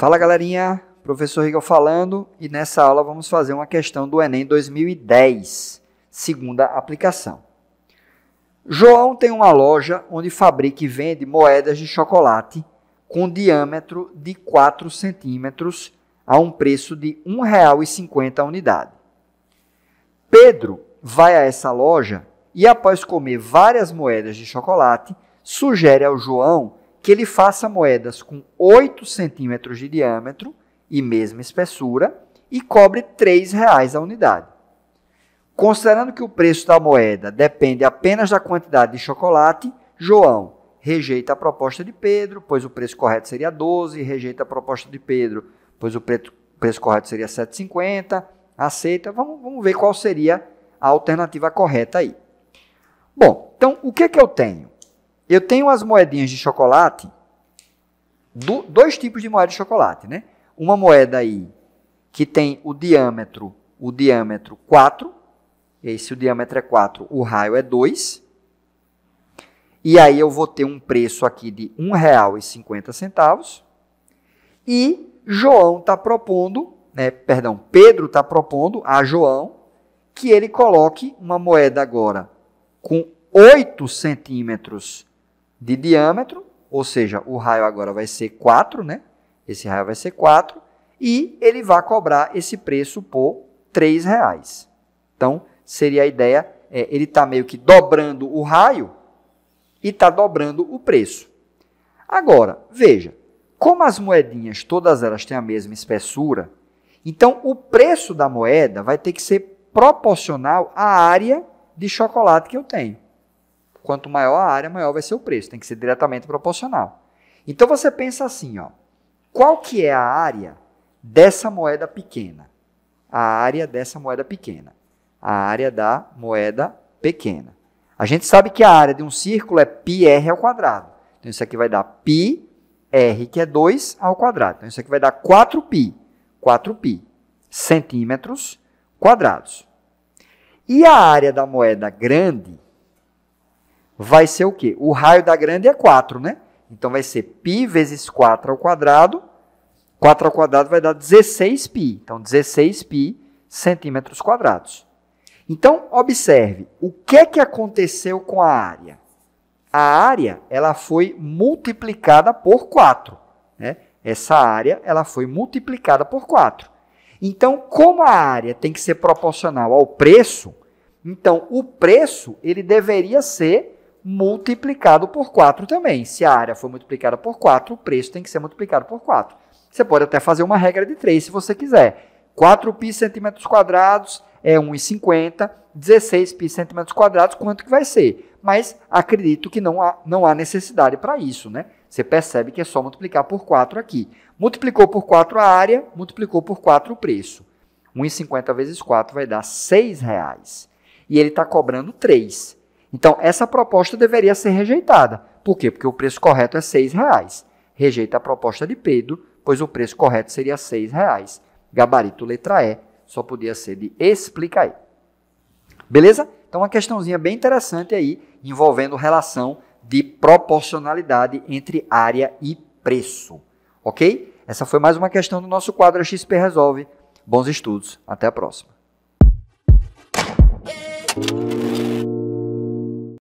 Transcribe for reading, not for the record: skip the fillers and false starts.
Fala galerinha, professor Rigão falando, e nessa aula vamos fazer uma questão do Enem 2010, segunda aplicação. João tem uma loja onde fabrica e vende moedas de chocolate com diâmetro de 4 centímetros a um preço de R$ 1,50 a unidade. Pedro vai a essa loja e, após comer várias moedas de chocolate, sugere ao João que ele faça moedas com 8 centímetros de diâmetro e mesma espessura e cobre R$ 3,00 a unidade. Considerando que o preço da moeda depende apenas da quantidade de chocolate, João rejeita a proposta de Pedro, pois o preço correto seria 12, rejeita a proposta de Pedro, pois o preço correto seria 7,50, aceita. Vamos ver qual seria a alternativa correta aí. Bom, então o que é que eu tenho? Eu tenho as moedinhas de chocolate, dois tipos de moeda de chocolate, né? Uma moeda aí que tem o diâmetro 4, e aí se o diâmetro é 4, o raio é 2, e aí eu vou ter um preço aqui de R$ 1,50, e João está propondo, Pedro está propondo a João que ele coloque uma moeda agora com 8 centímetros de diâmetro, ou seja, o raio agora vai ser 4, né? Esse raio vai ser 4, e ele vai cobrar esse preço por R$ 3,00. Então, seria a ideia, ele está meio que dobrando o raio e está dobrando o preço. Agora, veja, como as moedinhas, todas elas têm a mesma espessura, então o preço da moeda vai ter que ser proporcional à área de chocolate que eu tenho. Quanto maior a área, maior vai ser o preço. Tem que ser diretamente proporcional. Então, você pensa assim, ó, qual que é a área dessa moeda pequena? A área dessa moeda pequena. A área da moeda pequena. A gente sabe que a área de um círculo é πr². Então, isso aqui vai dar πr, que é 2². Então, isso aqui vai dar 4π. 4π. Centímetros quadrados. E a área da moeda grande vai ser o quê? O raio da grande é 4, né? Então, vai ser π vezes 4². 4² vai dar 16π. Então, 16π centímetros quadrados. Então, observe, o que é que aconteceu com a área? A área, ela foi multiplicada por 4, né? Essa área, ela foi multiplicada por 4. Então, como a área tem que ser proporcional ao preço, então, o preço, ele deveria ser multiplicado por 4 também. Se a área for multiplicada por 4, o preço tem que ser multiplicado por 4. Você pode até fazer uma regra de 3, se você quiser. 4π centímetros quadrados é 1,50, 16π centímetros quadrados, quanto que vai ser? Mas acredito que não há necessidade para isso, né? Você percebe que é só multiplicar por 4 aqui. Multiplicou por 4 a área, multiplicou por 4 o preço. 1,50 vezes 4 vai dar R$ 6,00. E ele está cobrando 3. Então, essa proposta deveria ser rejeitada. Por quê? Porque o preço correto é R$ 6,00. Rejeita a proposta de Pedro, pois o preço correto seria R$ 6,00. Gabarito letra E, só podia ser de explica aí. Beleza? Então, uma questãozinha bem interessante aí, envolvendo relação de proporcionalidade entre área e preço. Ok? Essa foi mais uma questão do nosso quadro XP Resolve. Bons estudos. Até a próxima.